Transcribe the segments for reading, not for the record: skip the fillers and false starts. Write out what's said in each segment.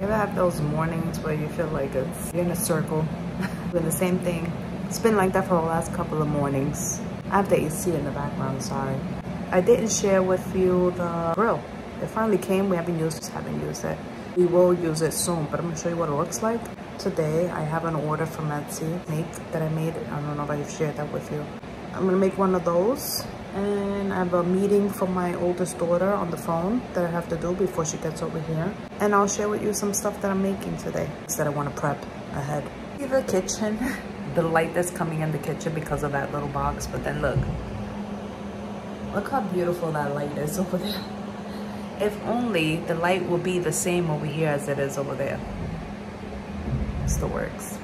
You ever have those mornings where you feel like you're in a circle doing the same thing? It's been like that for the last couple of mornings. I have the AC in the background, sorry. I didn't share with you the grill. It finally came, we haven't used it. We will use it soon, but I'm gonna show you what it looks like. Today, I have an order from Etsy Make that I made. I don't know if I've shared that with you. I'm gonna make one of those. And I have a meeting for my oldest daughter on the phone that I have to do before she gets over here. And I'll share with you some stuff that I'm making today that I want to prep ahead. See the kitchen? The light that's coming in the kitchen because of that little box. But then look. Look how beautiful that light is over there. If only the light will be the same over here as it is over there. It's the works.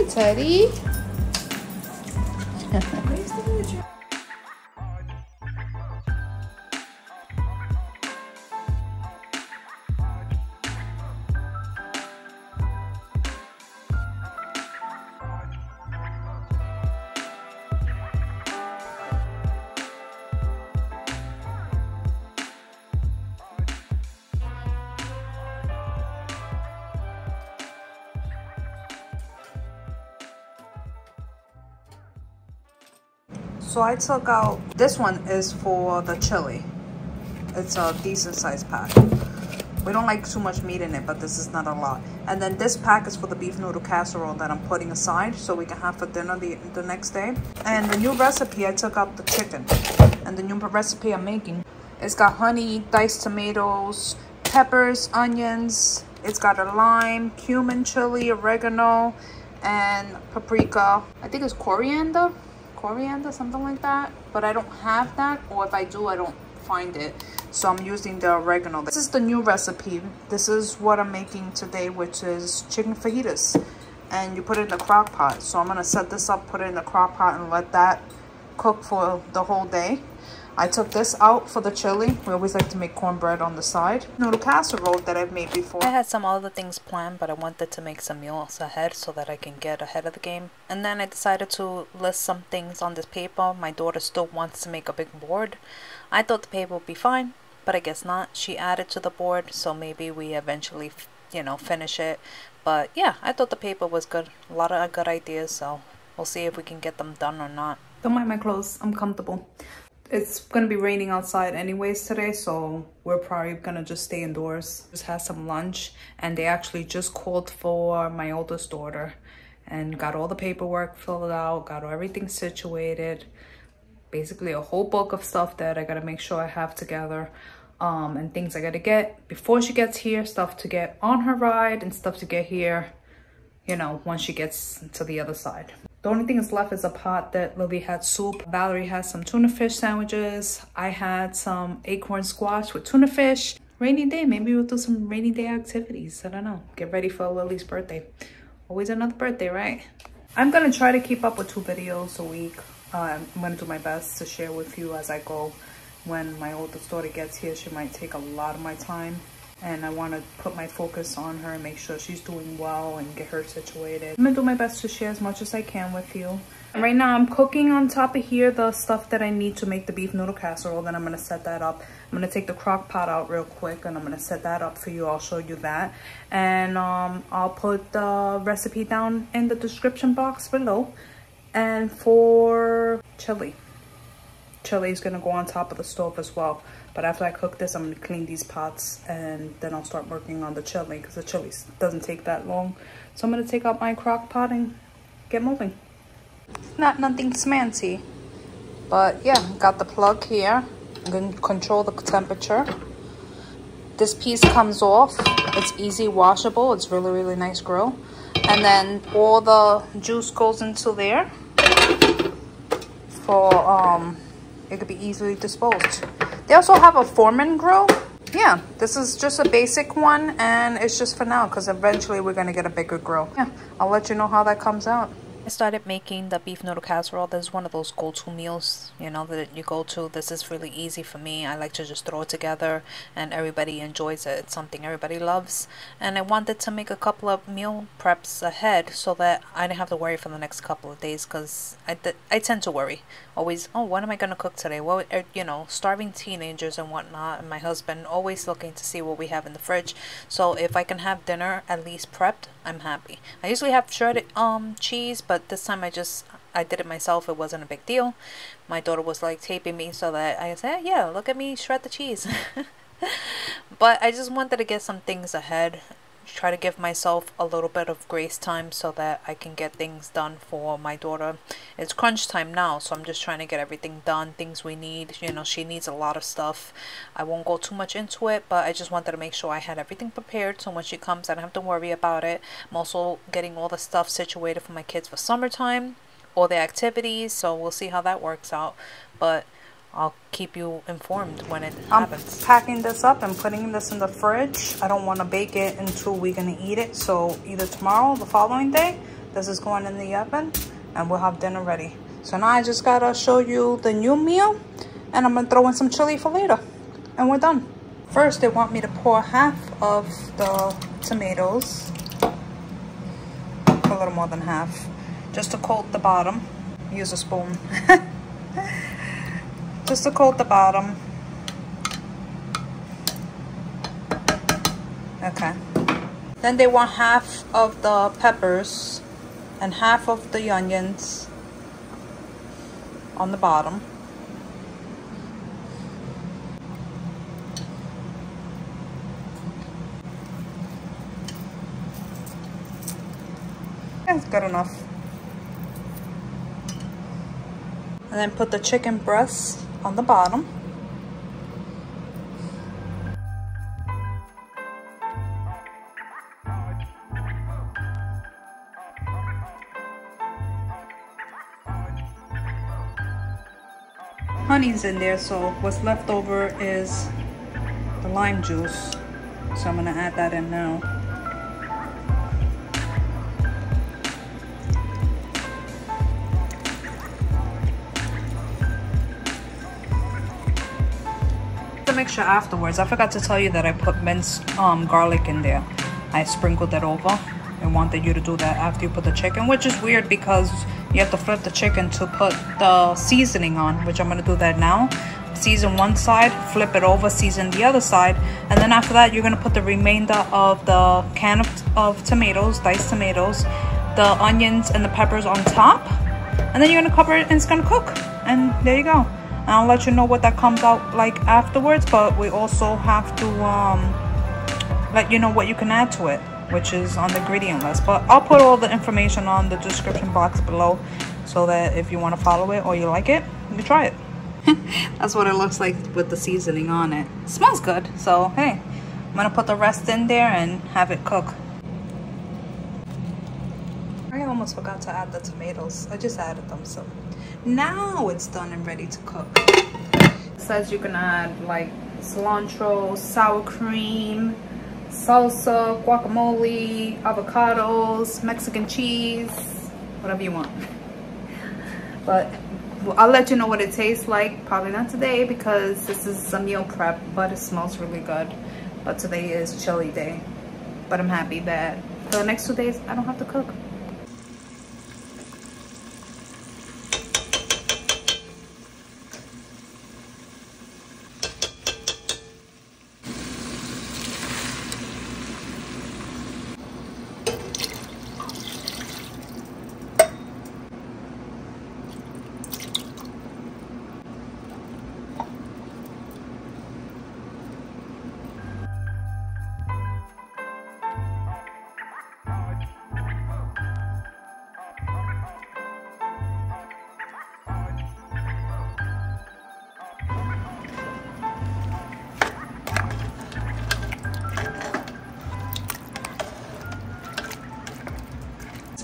Hi, Teddy. Where's the wardrobe? So I took out, this one is for the chili. It's a decent sized pack. We don't like too much meat in it, but this is not a lot. And then this pack is for the beef noodle casserole that I'm putting aside so we can have for dinner the next day. And the new recipe, I took out the chicken. And the new recipe I'm making, it's got honey, diced tomatoes, peppers, onions. It's got a lime, cumin chili, oregano, and paprika. I think it's coriander, something like that, but I don't have that, or if I do, I don't find it, so I'm using the oregano. This is the new recipe. This is what I'm making today, which is chicken fajitas, and you put it in the crock pot. So I'm gonna set this up, put it in the crock pot, and let that cook for the whole day. I took this out for the chili. We always like to make cornbread on the side. Noodle casserole that I've made before. I had some other things planned, but I wanted to make some meals ahead so that I can get ahead of the game. And then I decided to list some things on this paper. My daughter still wants to make a big board. I thought the paper would be fine, but I guess not. She added to the board, so maybe we eventually, you know, finish it. But yeah, I thought the paper was good. A lot of good ideas, so we'll see if we can get them done or not. Don't mind my clothes, I'm comfortable. It's gonna be raining outside anyways today, so we're probably gonna just stay indoors. Just had some lunch, and they actually just called for my oldest daughter and got all the paperwork filled out, got everything situated. Basically a whole bulk of stuff that I gotta make sure I have together, and things I gotta get before she gets here, stuff to get on her ride and stuff to get here, you know, once she gets to the other side. The only thing that's left is a pot that Lily had soup. Valerie had some tuna fish sandwiches. I had some acorn squash with tuna fish. Rainy day, maybe we'll do some rainy day activities. I don't know. Get ready for Lily's birthday. Always another birthday, right? I'm gonna try to keep up with 2 videos a week. I'm gonna do my best to share with you as I go. When my oldest daughter gets here, she might take a lot of my time. And I want to put my focus on her and make sure she's doing well and get her situated. I'm going to do my best to share as much as I can with you. And right now I'm cooking on top of here the stuff that I need to make the beef noodle casserole. Then I'm going to set that up. I'm going to take the crock pot out real quick and I'm going to set that up for you. I'll show you that. And I'll put the recipe down in the description box below. And for chili. Chili is going to go on top of the stove as well, but after I cook this, I'm going to clean these pots and then I'll start working on the chili because the chili doesn't take that long. So I'm going to take out my crock pot and get moving. Not nothing fancy, but yeah, got the plug here. I'm going to control the temperature. This piece comes off. It's easy washable. It's really nice grill. And then all the juice goes into there for it could be easily disposed. They also have a Foreman grill. yeah, this is just a basic one, and it's just for now because eventually we're gonna get a bigger grill. Yeah, I'll let you know how that comes out. I started making the beef noodle casserole. This is one of those go-to meals, you know, that you go to. This is really easy for me. I like to just throw it together and everybody enjoys it. It's something everybody loves. And I wanted to make a couple of meal preps ahead so that I didn't have to worry for the next couple of days, because I tend to worry always. Oh, what am I going to cook today? Well, you know, starving teenagers and whatnot, and my husband always looking to see what we have in the fridge. So if I can have dinner at least prepped, I'm happy. I usually have shredded cheese, but this time I did it myself. It wasn't a big deal. My daughter was like taping me so that I said, yeah, look at me shred the cheese. But I just wanted to get some things ahead, try to give myself a little bit of grace time so that I can get things done for my daughter. It's crunch time now, so I'm just trying to get everything done, things we need. You know, she needs a lot of stuff. I won't go too much into it, but I just wanted to make sure I had everything prepared so when she comes I don't have to worry about it. I'm also getting all the stuff situated for my kids for summertime, all the activities, so we'll see how that works out, but I'll keep you informed when it happens. I'm packing this up and putting this in the fridge. I don't want to bake it until we're going to eat it. So either tomorrow or the following day, this is going in the oven and we'll have dinner ready. So now I just got to show you the new meal, and I'm going to throw in some chili for later and we're done. First, they want me to pour half of the tomatoes, a little more than half, just to coat the bottom. Use a spoon. Just to coat the bottom. Okay. Then they want half of the peppers and half of the onions on the bottom. That's good enough. And then put the chicken breasts on the bottom. Honey's in there, so what's left over is the lime juice, so I'm gonna add that in now. Mixture afterwards. I forgot to tell you that I put minced garlic in there. I sprinkled that over. I wanted you to do that after you put the chicken, which is weird because you have to flip the chicken to put the seasoning on, which I'm going to do that now. Season one side, flip it over, season the other side, and then after that you're going to put the remainder of the can of tomatoes, diced tomatoes, the onions and the peppers on top, and then you're going to cover it and it's going to cook, and there you go. And I'll let you know what that comes out like afterwards, but we also have to let you know what you can add to it, which is on the ingredient list. But I'll put all the information on the description box below so that if you want to follow it or you like it, you can try it. That's what it looks like with the seasoning on it. It smells good, so hey, I'm gonna put the rest in there and have it cook. I almost forgot to add the tomatoes. I just added them, so now it's done and ready to cook. It says you can add like cilantro, sour cream, salsa, guacamole, avocados, Mexican cheese, whatever you want. But I'll let you know what it tastes like. Probably not today because this is a meal prep, but it smells really good. But today is chili day, but I'm happy that for the next 2 days I don't have to cook.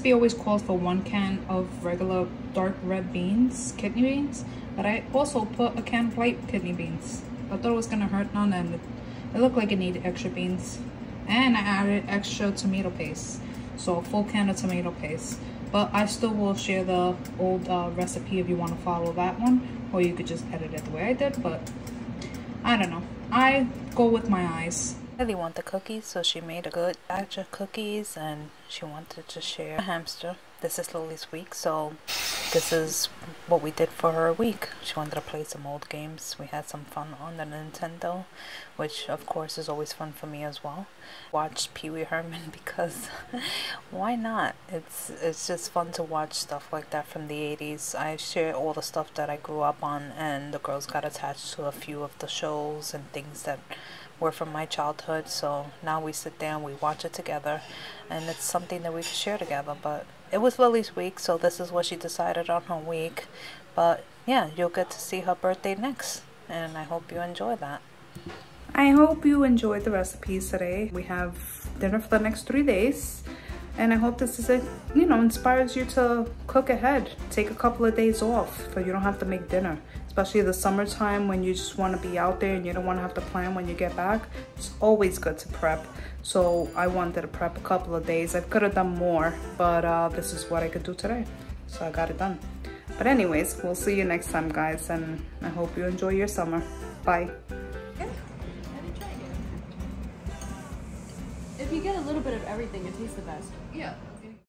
He always calls for 1 can of regular dark red beans, kidney beans, but I also put a can of white kidney beans. I thought it was gonna hurt none, and it It looked like it needed extra beans. And I added extra tomato paste. So a full can of tomato paste. But I still will share the old recipe if you want to follow that one. Or you could just edit it the way I did. But I don't know. I go with my eyes. I really want the cookies, so she made a good batch of cookies and she wanted to share a hamster. This is Lily's week, so this is what we did for her week. She wanted to play some old games. We had some fun on the Nintendo, which of course is always fun for me as well. Watched Pee Wee Herman because why not? It's just fun to watch stuff like that from the 80s. I share all the stuff that I grew up on, and the girls got attached to a few of the shows and things that were from my childhood, so now we sit down, we watch it together, and it's something that we can share together. But it was Lily's week, so this is what she decided on her week. But yeah, you'll get to see her birthday next, and I hope you enjoy that. I hope you enjoyed the recipes today. We have dinner for the next 3 days, and I hope this is it, you know, inspires you to cook ahead. Take a couple of days off so you don't have to make dinner. Especially the summertime when you just want to be out there and you don't want to have to plan when you get back. It's always good to prep. So I wanted to prep a couple of days. I could have done more, but this is what I could do today. So I got it done. But anyways, we'll see you next time, guys. And I hope you enjoy your summer. Bye. Yeah. If you get a little bit of everything, it tastes the best. Yeah.